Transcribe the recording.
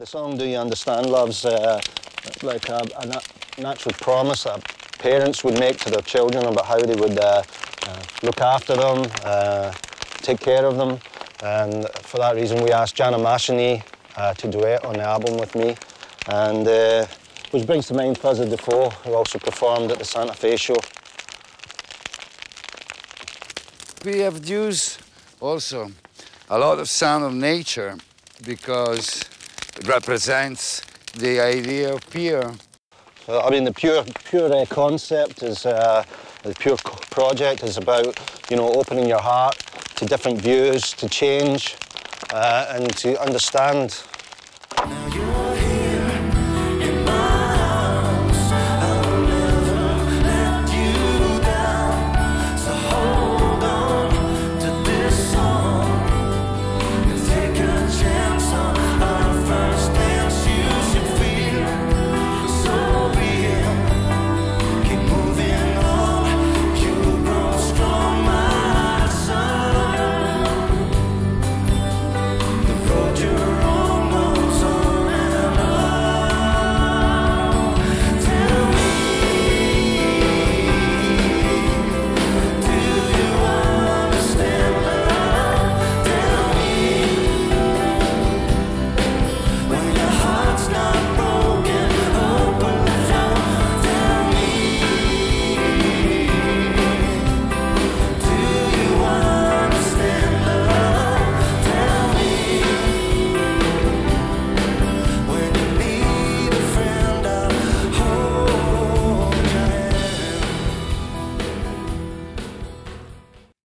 The song Do You Understand Love's like a natural promise that parents would make to their children about how they would look after them, take care of them. And for that reason, we asked Jana Mashonee to duet on the album with me, and which brings to mind Fuzzy Defoe, who also performed at the Santa Fe show. We have used also a lot of sound of nature because it represents the idea of pure. I mean, the pure concept is the pure project is about, you know, opening your heart to different views, to change, and to understand.